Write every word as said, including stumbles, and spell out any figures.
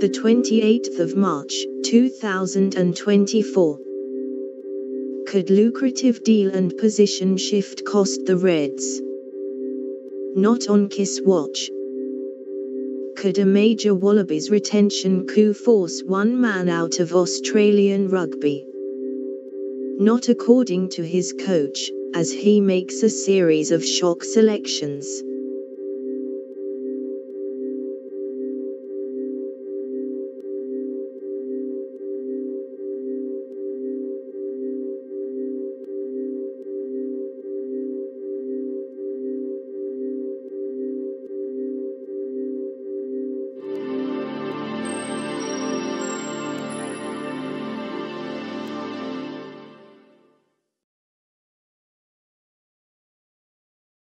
the twenty-eighth of March, two thousand twenty-four. Could lucrative deal and position shift cost the Reds? Not on Kiss watch. Could a major Wallabies retention coup force one man out of Australian rugby? Not according to his coach, as he makes a series of shock selections.